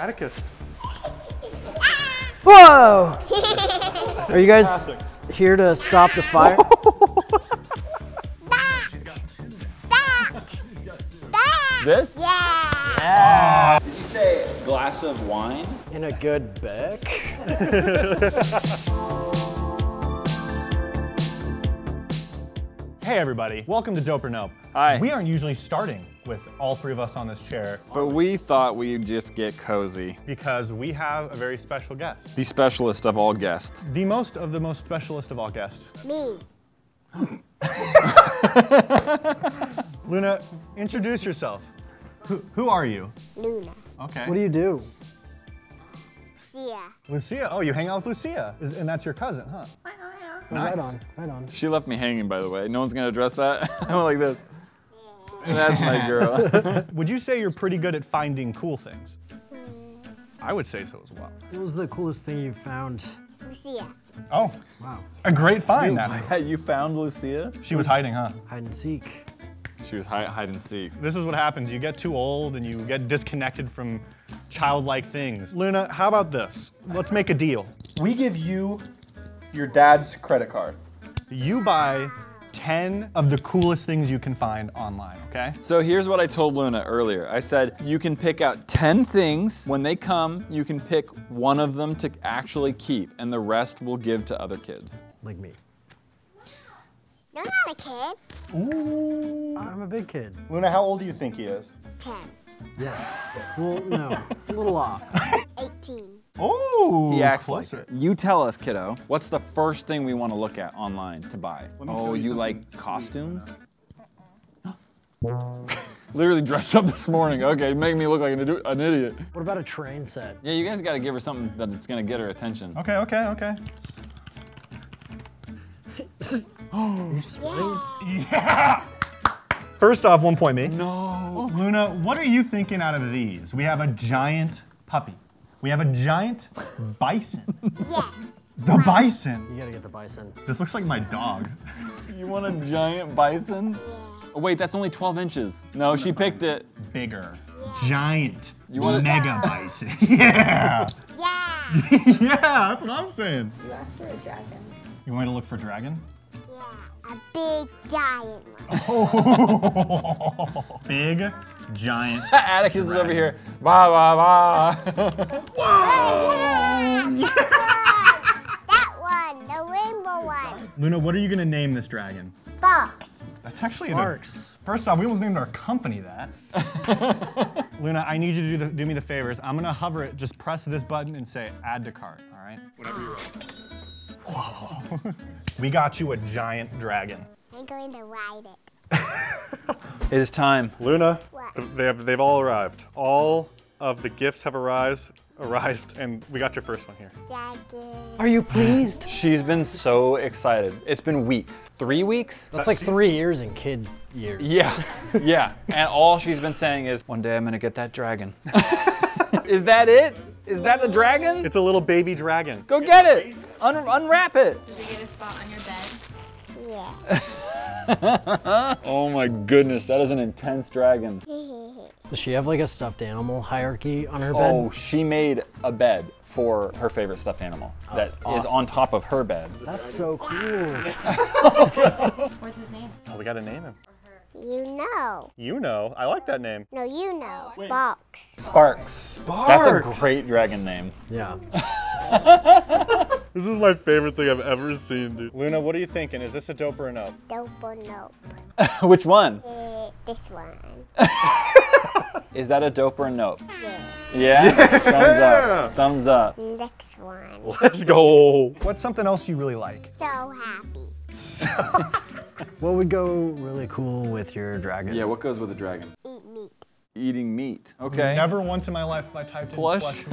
Atticus. Whoa! Are you guys here to stop the fire? This? Yeah. Yeah. Did you say glass of wine? In a good beck. Hey everybody, welcome to Dope or Nope. Hi. We aren't usually starting with all three of us on this chair. But we thought we'd just get cozy. Because we have a very special guest. The specialist of all guests. The most specialist of all guests. Me. Luna, introduce yourself. Who are you? Luna. Okay. What do you do? Lucia. Lucia? Oh, you hang out with Lucia. And that's your cousin, huh? Nice. Right on, right on. She left me hanging, by the way. No one's gonna address that. I went like this. That's my girl. Would you say you're pretty good at finding cool things? I would say so as well. What was the coolest thing you found? Lucia. Oh, wow. A great find, Matt. You found Lucia? She was hiding, huh? Hide and seek. She was hide and seek. This is what happens. You get too old and you get disconnected from childlike things. Luna, how about this? Let's make a deal. We give you your dad's credit card. You buy 10 of the coolest things you can find online, okay? So here's what I told Luna earlier. I said, you can pick out 10 things. When they come, you can pick one of them to actually keep, and the rest we'll give to other kids. Like me. You're not a kid. Ooh. I'm a big kid. Luna, how old do you think he is? 10. Yes. Well, no, a little off. 18. Oh, he acts like it. You tell us, kiddo, what's the first thing we want to look at online to buy? Oh, you like costumes? Literally dressed up this morning. Okay, make me look like an idiot. What about a train set? Yeah, you guys got to give her something that's going to get her attention. Okay, okay, okay. Oh, you sweating? Yeah! First off, 1 point me. No. Oh, Luna, what are you thinking out of these? We have a giant puppy. We have a giant bison. Yeah. The bison. You gotta get the bison. This looks like my dog. You want a giant bison? Oh, wait, that's only 12 inches. No, she picked it. Bigger. Yeah. Giant. You want mega bison. Yeah. Yeah. Yeah, that's what I'm saying. You asked for a dragon. You want me to look for a dragon? Yeah, a big giant one. Oh. Big. Giant. Atticus dragon. Is over here. Bah, bah, bah. Whoa! Yeah, that one, the rainbow one. Luna, what are you gonna name this dragon? Sparks. That's actually Sparks. First off, we almost named our company that. Luna, I need you to do me the favors. I'm gonna hover it. Just press this button and say add to cart. All right. Whatever you roll. Whoa! We got you a giant dragon. I'm going to ride it. It is time. Luna, they've all arrived. All of the gifts have arrived, and we got your first one here. Are you pleased? She's been so excited. It's been weeks. 3 weeks? That's like 3 years in kid years. Yeah, yeah. And all she's been saying is, one day I'm gonna get that dragon. Is that it? Is that the dragon? It's a little baby dragon. Go get it. Unwrap it. Does it get a spot on your bed? Yeah. Oh my goodness, that is an intense dragon. Does she have like a stuffed animal hierarchy on her bed? Oh, she made a bed for her favorite stuffed animal that is on top of her bed. That's so cool. What's his name? Oh, we gotta name him. You know. You know? I like that name. No, you know. Sparks. Sparks. Sparks. That's a great dragon name. Yeah. This is my favorite thing I've ever seen, dude. Luna, what are you thinking? Is this a dope or a nope? Dope or nope. Which one? This one. Is that a dope or a nope? Yeah. Yeah? Thumbs up. Thumbs up. Next one. Let's go. What's something else you really like? So happy. So what would go really cool with your dragon? Yeah, what goes with a dragon? Eat meat. Eating meat. Okay. Never once in my life I typed in plush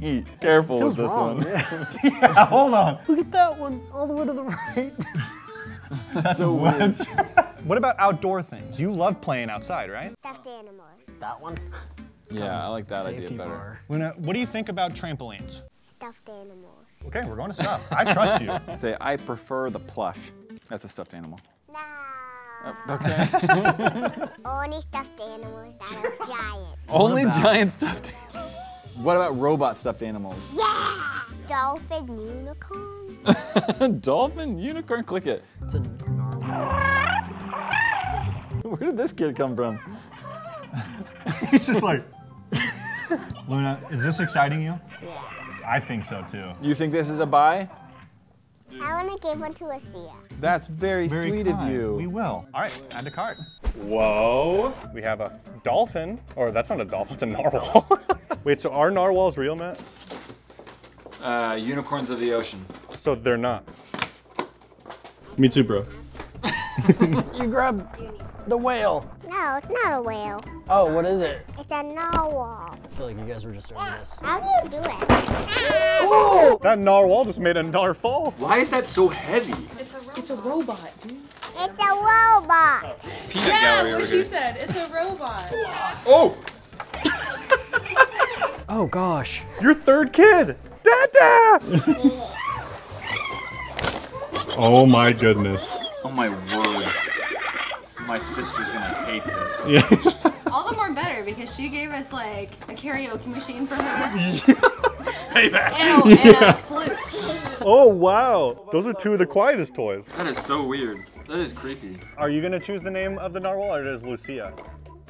meat. Careful with this one. Yeah. Yeah, hold on. Look at that one, all the way to the right. That's so weird. What about outdoor things? You love playing outside, right? Stuffed animals. That one? Yeah, I like that idea better. Luna, what do you think about trampolines? Stuffed animals. Okay, we're going to stuff. I trust you. Say, I prefer the plush. That's a stuffed animal. No. Oh, okay. Only stuffed animals that are giant. Only giant stuffed animals. What about robot stuffed animals? Yeah! Dolphin unicorn? Dolphin unicorn? Click it. It's a... Where did this kid come from? He's just like... Luna, is this exciting you? Yeah. I think so too. You think this is a buy? I want to give one to Asia. That's very sweet kind of you. We will. All right, add to cart. Whoa. We have a dolphin. Or that's not a dolphin, it's a narwhal. Wait, so are narwhals real, Matt? Unicorns of the ocean. So they're not. Me too, bro. You grabbed the whale. No, it's not a whale. Oh, what is it? It's a narwhal. I feel like you guys were just doing this. How do you do it? Whoa! That narwhal just made a narfall. Why is that so heavy? It's a robot. It's a robot. It's a robot. Peanut gallery over here. Yeah, what she said. It's a robot. Oh! Oh, gosh. Your third kid. Dada! Oh, my goodness. Oh, my word. My sister's gonna hate this. Yeah. All the more better because she gave us like a karaoke machine for her. Payback. And a flute. Oh wow, those are two of the quietest toys. That is so weird. That is creepy. Are you gonna choose the name of the narwhal or is Lucia?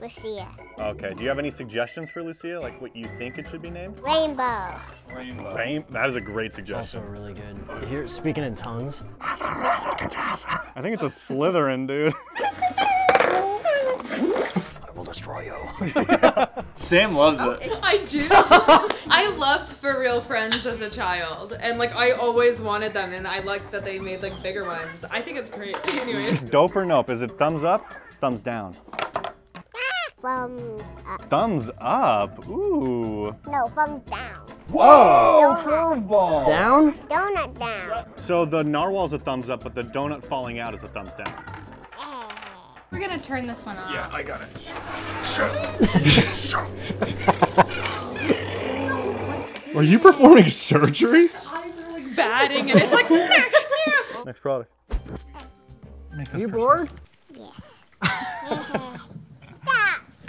Lucia. Okay. Do you have any suggestions for Lucia, like what you think it should be named? Rainbow. Rainbow. That is a great suggestion. It's also really good. Here, speaking in tongues. I think it's a Slytherin, dude. I will destroy you. Sam loves it. I do. I loved For Real Friends as a child, and like I always wanted them, and I liked that they made like bigger ones. I think it's great. Anyways. Dope or Nope? Is it thumbs up, thumbs down? Thumbs up. Thumbs up. Ooh. No, thumbs down. Whoa! Curveball. Down? Donut down. So the narwhal's a thumbs up, but the donut falling out is a thumbs down. We're gonna turn this one on. Yeah, I got it. Shut up. Are you performing surgery? The eyes are like batting and it's like... Next product. Are you bored? Yes. Stop!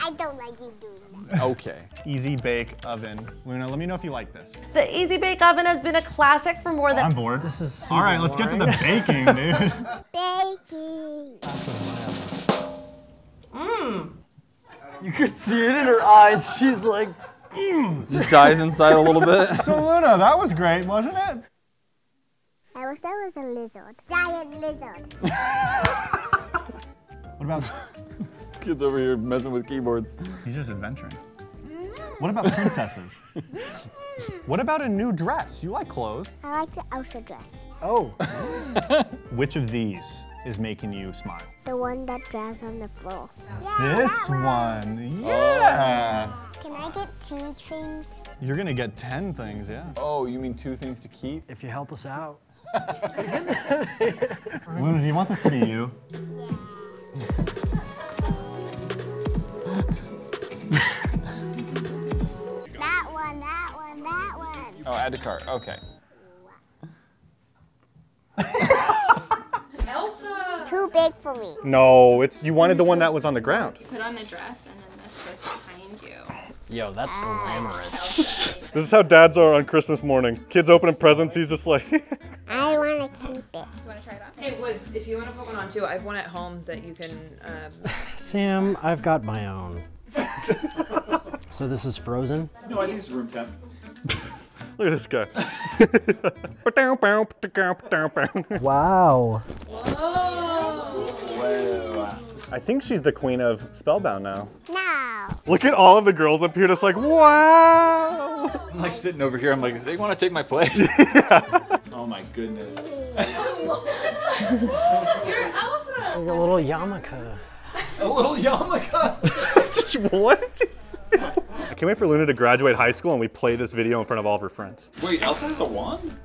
I don't like you doing that. Okay. Easy Bake Oven. Luna, let me know if you like this. The Easy Bake Oven has been a classic for more than... I'm bored. This is super boring. All right, let's get to the baking, dude. Baking. That's You could see it in her eyes. She's like, Just dies inside a little bit. So Luna, that was great, wasn't it? I wish I was a lizard. Giant lizard. What about... This kid's over here messing with keyboards. He's just adventuring. What about princesses? What about a new dress? You like clothes. I like the Elsa dress. Oh. Which of these is making you smile? The one that drags on the floor. Yeah, this one. Yeah. Can I get 2 things? You're gonna get 10 things, yeah. Oh, you mean 2 things to keep? If you help us out. Luna, do you want this to be you? Yeah. That one, that one, that one. Oh, add to cart, okay. Too big for me. No, it's you wanted the one that was on the ground. You put on the dress and then this goes behind you. Yo, that's glamorous. This is how dads are on Christmas morning. Kids opening presents, he's just like... I want to keep it. You want to try that? Hey Woods, if you want to put one on too, I have one at home that you can... Sam, I've got my own. So this is frozen? No, I think it's room temp. Look at this guy. Wow. Whoa. I think she's the queen of Spellbound now. No. Look at all of the girls up here just like, wow. I'm like sitting over here, I'm like, do they want to take my place? Yeah. Oh my goodness. You're Elsa. Like a little yarmulke. A little yarmulke? What did you say? I can't wait for Luna to graduate high school and we play this video in front of all of her friends. Wait, Elsa has a wand?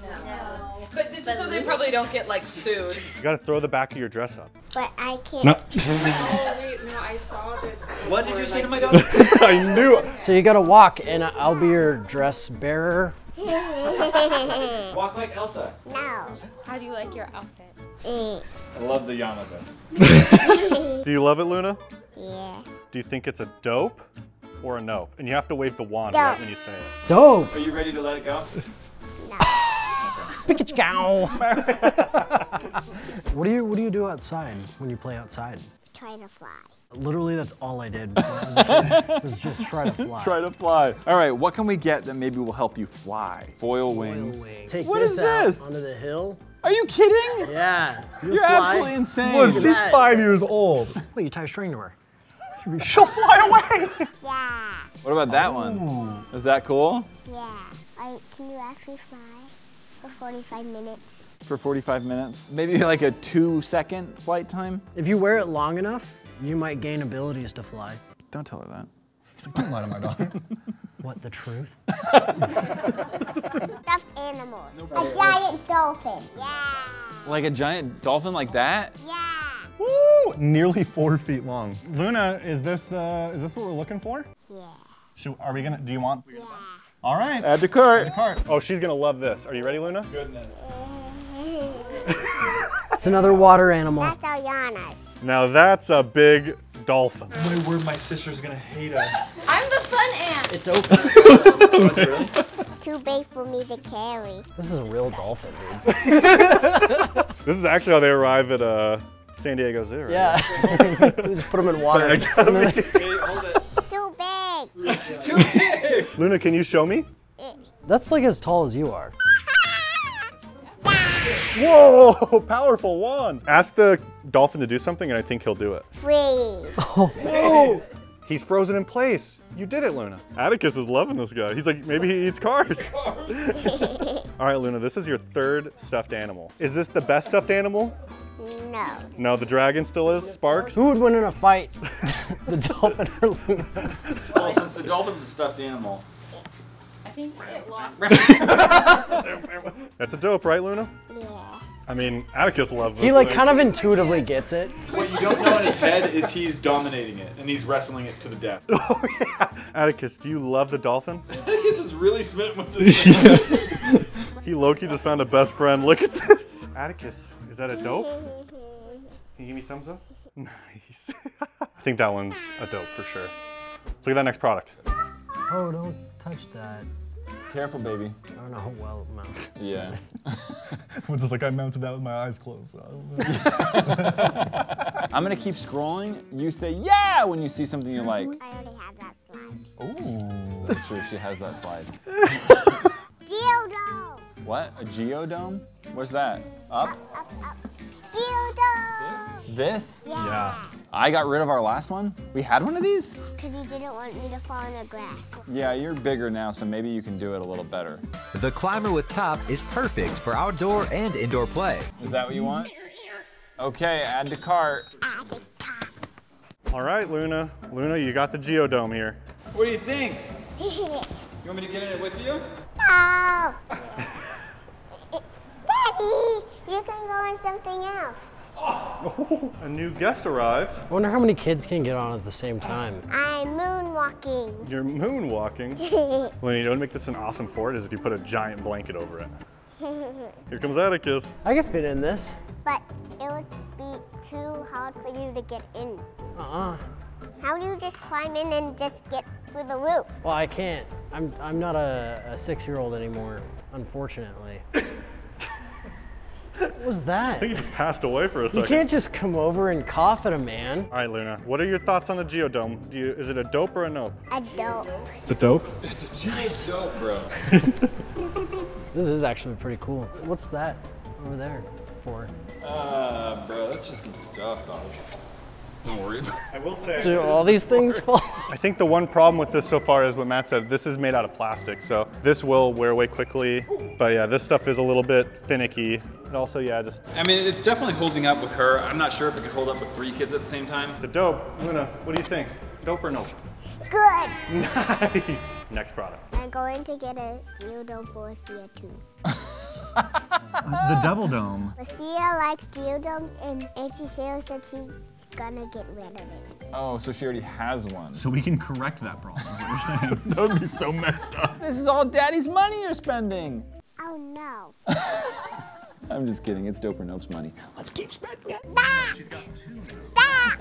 No. But this is so they probably don't get like sued. You gotta throw the back of your dress up. But I can't. No. Wait, no, I saw this. What did you say to my daughter? I knew it. So you gotta walk and I'll be your dress bearer. Walk like Elsa. No. How do you like your outfit? I love the yarmulke. Do you love it, Luna? Yeah. Do you think it's a dope or a nope. And you have to wave the wand right when you say it. Dope. Are you ready to let it go? No. What do you do outside when you play outside? Try to fly. Literally, that's all I did when I was a kid, was just try to fly. Try to fly. All right, what can we get that maybe will help you fly? Foil wings. Take this out onto the hill. Are you kidding? Yeah. You're absolutely insane. Look, she's 5 years old. Wait, you tie a string to her. She'll fly away. Yeah. What about that one? Is that cool? Yeah. Can you actually fly for 45 minutes? For 45 minutes? Maybe like a 2-second flight time? If you wear it long enough, you might gain abilities to fly. Don't tell her that. It's like, don't lie to my daughter. What, the truth? Stuffed animals. A giant dolphin. Yeah. Like a giant dolphin like that? Yeah. Woo! Nearly 4 feet long. Luna, is this what we're looking for? Yeah. Are we gonna? Do you want? Yeah. All right. Add to cart. Add to cart. Oh, she's gonna love this. Are you ready, Luna? Goodness. It's another water animal. That's Ayana's. Now that's a big dolphin. My word, my sister's gonna hate us. I'm the fun ant. It's open. Was it really? Too big for me to carry. This is a real dolphin, dude. This is actually how they arrive at San Diego Zoo. Right? Yeah. We just put them in water. Wait, hold it. Too big. Too big. Luna, can you show me? That's like as tall as you are. Whoa, powerful wand. Ask the dolphin to do something and I think he'll do it. Freeze. Oh. Whoa. He's frozen in place. You did it, Luna. Atticus is loving this guy. He's like, maybe he eats cars. All right, Luna, this is your third stuffed animal. Is this the best stuffed animal? No. No, the dragon still is? Sparks? Who would win in a fight? The dolphin or Luna? Well, since the dolphin's a stuffed animal. I think it lost. That's a dope, right, Luna? Yeah. I mean, Atticus loves it. He like kind of intuitively gets it. What you don't know in his head is he's dominating it and he's wrestling it to the death. Oh yeah. Atticus, do you love the dolphin? Atticus is really smitten with this. He low-key just found a best friend. Look at this. Atticus, is that a dope? Can you give me a thumbs up? Nice. I think that one's a dope for sure. Let's look at that next product. Oh, don't touch that. Careful, baby. I don't know how well it mounts. Yeah. It's just like I mounted that with my eyes closed. I'm gonna keep scrolling. You say yeah when you see something you like. I already have that slide. Oh, that's true. She has that slide. Geodome. What? A geodome? What's that? Up? Up. Geodome. This? Yeah. I got rid of our last one. We had one of these? Because you didn't want me to fall in the grass. Yeah, you're bigger now, so maybe you can do it a little better. The climber with top is perfect for outdoor and indoor play. Is that what you want? Okay, add to cart. Add to cart. All right, Luna. Luna, you got the geodome here. What do you think? You want me to get in it with you? No. Daddy, you can go on something else. Oh, a new guest arrived. I wonder how many kids can get on at the same time. I'm moonwalking. You're moonwalking? Luna, you know what would make this an awesome fort is if you put a giant blanket over it. Here comes Atticus. I could fit in this. But it would be too hard for you to get in. Uh-uh. How do you just climb in and just get through the roof? Well, I can't. I'm not a 6-year-old anymore, unfortunately. What was that? I think he just passed away for a second. You can't just come over and cough at a man. All right, Luna, what are your thoughts on the geodome? Is it a dope or a nope? A dope. It's a dope? It's a giant dope, bro. This is actually pretty cool. What's that over there for? Bro, that's just some stuff, dog. Don't worry about it. I will say. Do all these things fall? I think the one problem with this so far is what Matt said. This is made out of plastic, so this will wear away quickly. But yeah, this stuff is a little bit finicky. And also, yeah, just. I mean, it's definitely holding up with her. I'm not sure if it could hold up with 3 kids at the same time. It's a dope. Luna, what do you think? Dope or nope? Good. Nice. Next product. I'm going to get a geodome for Sia too. The double dome. Sia likes geodome, and Auntie Sarah said she's gonna get rid of it. Oh, so she already has one. So we can correct that problem, is what we're saying. That would be so messed up. This is all Daddy's money you're spending. Oh no. I'm just kidding, it's Dope or Nope's money. Let's keep spending it. She's got 2 now.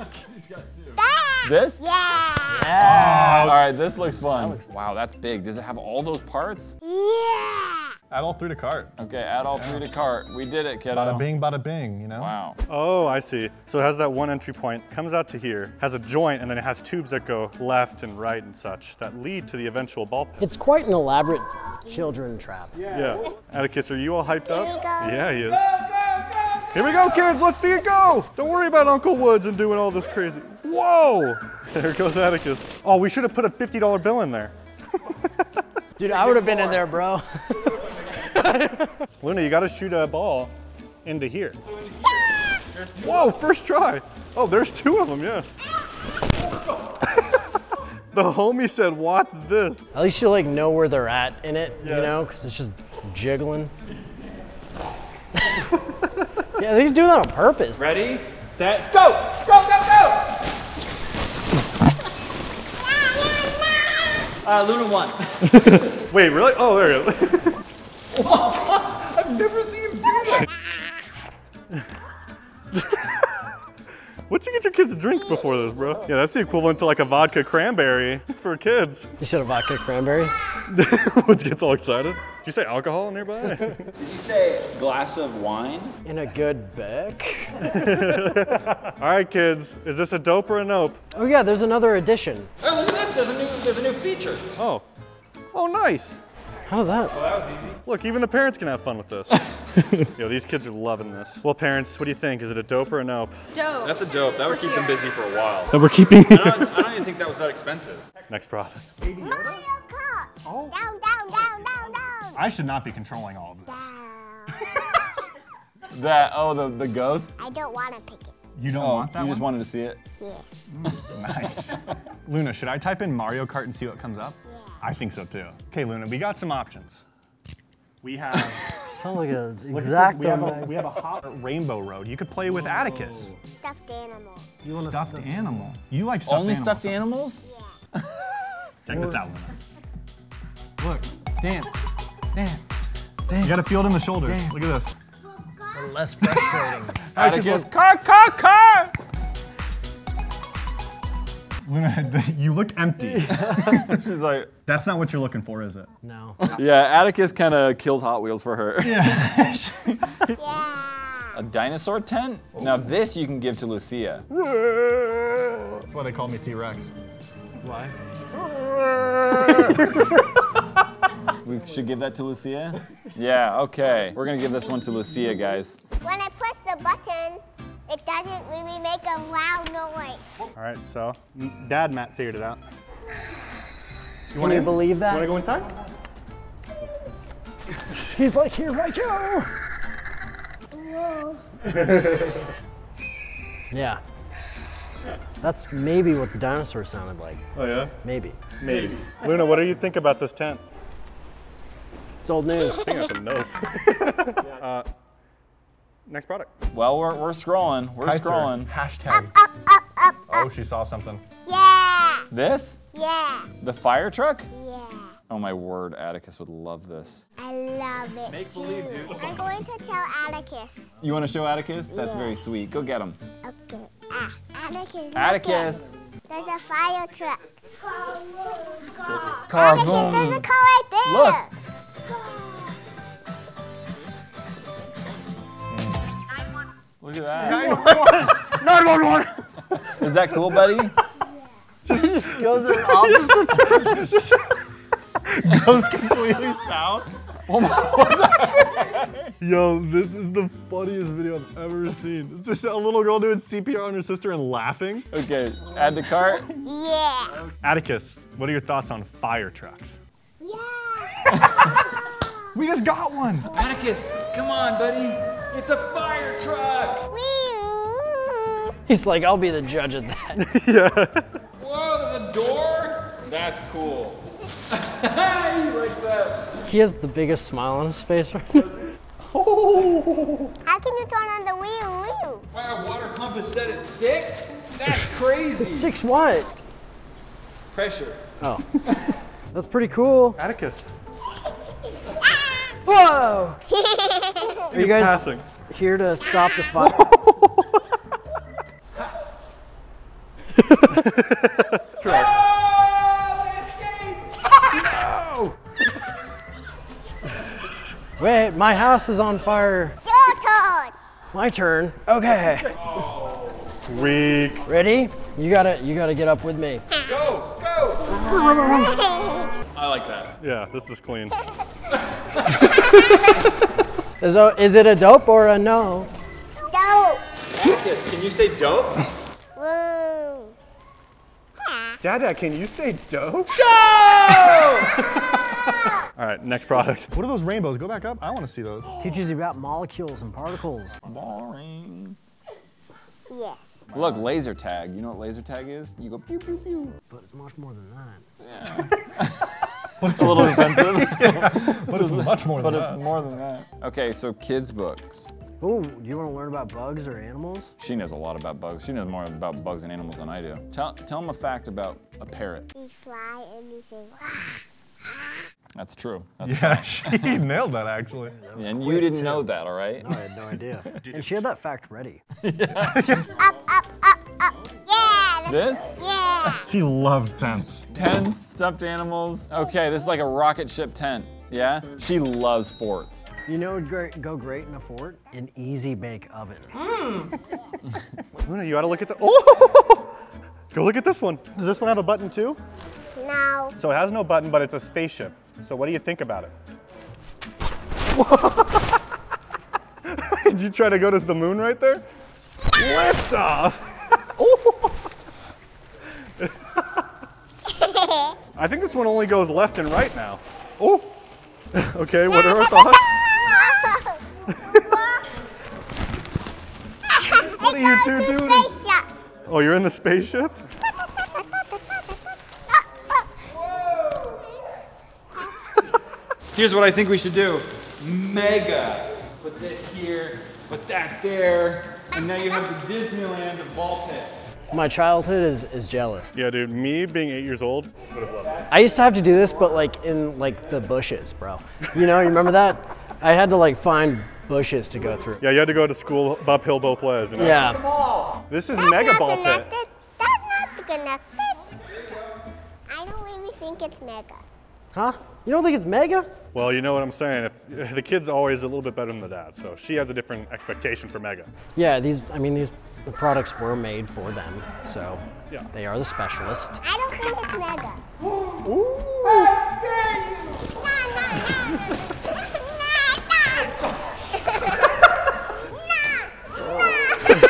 This? Yeah. Yeah. All right, this looks fun. That looks, wow, that's big. Does it have all those parts? Yeah. Add all three to cart. Okay, add all three to cart. We did it, kiddo. Bada bing, bada bing, you know? Wow. Oh, I see. So it has that one entry point, comes out to here, has a joint, and then it has tubes that go left and right and such that lead to the eventual ball pit. It's quite an elaborate children trap. Yeah. Atticus, are you all hyped up? Yeah, he is. Go, go, go, go. Here we go, kids, let's see it go. Don't worry about Uncle Woods and doing all this crazy. Whoa, there goes Atticus. Oh, we should have put a $50 bill in there. Dude, I would have been in there, bro. Luna, you gotta shoot a ball into here. Whoa, first try. Oh, there's two of them, yeah. The homie said, watch this. At least you like know where they're at in it, you know, because it's just jiggling. Yeah, he's doing that on purpose. Ready, set, go, go, go, go. Luna won. Wait, really? Oh, there you go. Oh my God, I've never seen him do that. What'd you get your kids to drink before this, bro? Yeah, that's the equivalent to like a vodka cranberry for kids. You said a vodka cranberry? Woods gets all excited. Did you say alcohol nearby? Did you say glass of wine? In a good Beck. All right, kids, is this a dope or a nope? Oh yeah, there's another addition. Oh, look at this, there's a new feature. Oh, oh nice. How's that? Well, that was easy. Look, even the parents can have fun with this. Yo, these kids are loving this. Well, parents, what do you think? Is it a dope or a nope? Dope. That's a dope. That would keep them busy for a while. That we're keeping here. I don't even think that was that expensive. Next product. Mario Kart. Oh. Down, down, down, down, down. I should not be controlling all of this. That, oh, the ghost? I don't want to pick it. You don't want that you one? Just wanted to see it? Yeah. Nice. Luna, should I type in Mario Kart and see what comes up? Yeah. I think so too. Okay, Luna, we got some options. We have. Sounds like an exact. We have a hot rainbow road. You could play with Atticus. Stuffed animal. You want stuffed animal? You like stuffed animals? Only stuffed animals? Yeah. Check this out, Luna. Look, dance, dance, dance. You gotta feel it in the shoulders. Dance. Look at this. Less frustrating. Atticus, car! Luna, you look empty. She's like, that's not what you're looking for, is it? No. Yeah, Atticus kind of kills Hot Wheels for her. Yeah. Yeah. A dinosaur tent? Oh. Now this you can give to Lucia. That's why they call me T-Rex. Why? We should give that to Lucia? Yeah, okay. We're gonna give this one to Lucia, guys. When I push the button, it doesn't really make a loud noise. All right, so Dad Matt figured it out. Can you believe that? You wanna go inside? He's like, here I go! Whoa. Yeah. That's maybe what the dinosaur sounded like. Oh yeah? Maybe. Maybe. Luna, what do you think about this tent? It's old news. I think that's a nope. Next product. Well, we're scrolling. We're Kites scrolling. Hashtag. Up, up, up, up, up. Oh, she saw something. Yeah. This? Yeah. The fire truck? Yeah. Oh my word, Atticus would love this. I love it. Make believe, dude. I'm going to tell Atticus. You want to show Atticus? That's very sweet. Go get him. Okay. Atticus. Atticus. There's a fire truck. Car. Atticus, there's a car right there. Look. Look at that. 911! 911! Is that cool, buddy? Yeah. He just goes in opposite direction. Goes completely south. Oh my, what the heck? Yo, this is the funniest video I've ever seen. It's just a little girl doing CPR on her sister and laughing. Okay, add to cart. Yeah. Atticus, what are your thoughts on fire trucks? Yeah. We just got one. Atticus, come on, buddy. It's a fire truck! He's like, I'll be the judge of that. Yeah. Whoa, there's a door? That's cool. You like that? He has the biggest smile on his face right now. Oh. How can you turn on the wheel? Wow, water pump is set at 6? That's crazy. 6 what? Pressure. Oh. That's pretty cool. Atticus. Whoa! Are you guys here to stop the fire? Oh, wait, my house is on fire. Your turn. My turn. Okay. Oh. Weak. Ready? You gotta get up with me. Go, go. I like that. Yeah, this is clean. Is it a dope or a no? Dope. Can you say dope? Whoa. Dada, can you say dope? Go! All right, next product. What are those rainbows? Go back up. I want to see those. Teaches you about molecules and particles. Boring. Yes. Look, laser tag. You know what laser tag is? You go pew pew pew. But it's much more than that. Yeah. But it's a little offensive. Yeah. But it's much more than that. But it's more than that. Okay, so kids' books. Ooh, do you want to learn about bugs or animals? She knows a lot about bugs. She knows more about bugs and animals than I do. Tell them a fact about a parrot. You fly and you say, That's true. That's yeah, correct. She nailed that, actually. That and you didn't know that, all right? No, I had no idea. And she had that fact ready. Yeah. Up, up, up, up. Yeah! This? Yeah! She loves tents. Tents, stuffed animals. Okay, this is like a rocket ship tent. Yeah? She loves forts. You know what would go great in a fort? An Easy Bake Oven. Mm. Luna, you ought to look at the... Oh! Let's go look at this one. Does this one have a button, too? No. So it has no button, but it's a spaceship. So what do you think about it? Did you try to go to the moon right there? Lift off! I think this one only goes left and right now. Oh! Okay, what are our thoughts? What are you two doing? Oh, you're in the spaceship? Here's what I think we should do. Mega. Put this here, put that there, and now you have the Disneyland of ball pits. My childhood is jealous. Yeah, dude, me being 8 years old would have loved it. I used to have to do this, but like in like the bushes, bro. You know, you remember that? I had to like find bushes to go through. Yeah, you had to go to school uphill both ways, you know? Yeah. This is mega ball pit. That's not connected. I don't really think it's mega. Huh? You don't think it's mega? Well, you know what I'm saying. If the kid's always a little bit better than the dad, so she has a different expectation for mega. Yeah, the products were made for them, so yeah. They are the specialists. I don't think it's mega. Ooh. How dare you?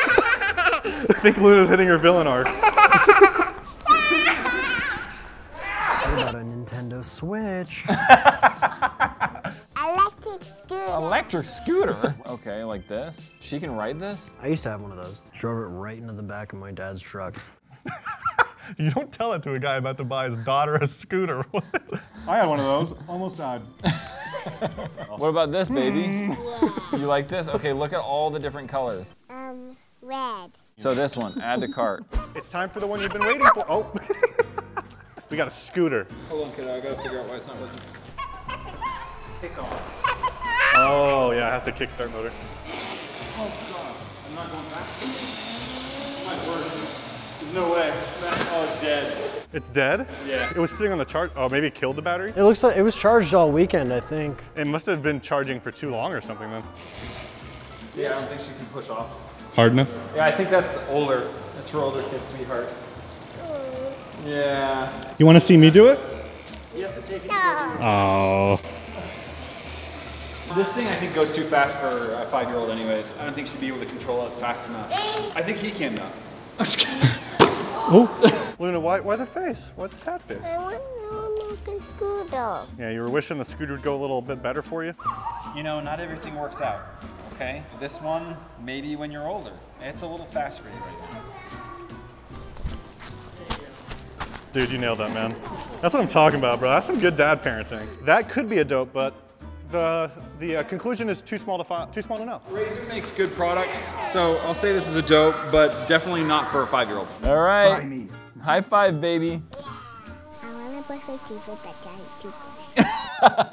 No. I think Luna's hitting her villain arc. Switch. Electric scooter. Electric scooter? Okay, like this? She can ride this? I used to have one of those. Drove it right into the back of my dad's truck. You don't tell it to a guy about to buy his daughter a scooter. I had one of those. Almost died. What about this, baby? Yeah. You like this? Okay, look at all the different colors. Red. So this one, add to cart. It's time for the one you've been waiting for. Oh. We got a scooter. Hold on, kiddo, I gotta figure out why it's not working. Kick off. Oh, yeah, it has a kickstart motor. Oh, God, I'm not going back. It might work. There's no way. That's all dead. It's dead? Yeah. It was sitting on the charge. Oh, maybe it killed the battery? It looks like it was charged all weekend, I think. It must have been charging for too long or something, then. Yeah, I don't think she can push off. Hard enough? Yeah, I think that's older. That's for older kids, sweetheart. Yeah. You want to see me do it? You have to take it. No. Oh. This thing I think goes too fast for a 5-year-old anyways. I don't think she'd be able to control it fast enough. I think he can though. I'm just kidding. Oh. Luna, why the face? Why the sad face? I want a normal scooter. Yeah, you were wishing the scooter would go a little bit better for you? You know, not everything works out, okay? This one, maybe when you're older. It's a little fast for you right now. Dude, you nailed that, man. That's what I'm talking about, bro. That's some good dad parenting. That could be a dope, but the conclusion is too small to know. Razor makes good products, so I'll say this is a dope, but definitely not for a 5-year-old. All right. By me. High five, baby. Yeah. I want to play with people that can't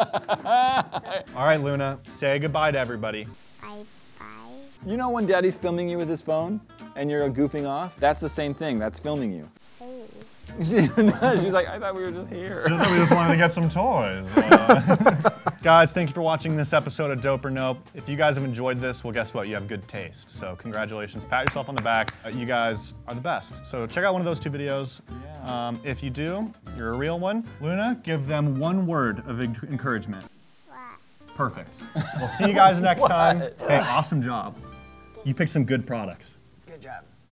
do this. All right, Luna. Say goodbye to everybody. Bye bye. You know when daddy's filming you with his phone and you're goofing off? That's the same thing, that's filming you. Hey. She's like, I thought we were just here. I thought we just wanted to get some toys. Guys, thank you for watching this episode of Dope or Nope. If you guys have enjoyed this, well, guess what? You have good taste. So congratulations, pat yourself on the back. You guys are the best. So check out one of those two videos. Yeah. If you do, you're a real one. Luna, give them one word of encouragement. What? Perfect. We'll see you guys next time. Hey, awesome job. You picked some good products. Good job.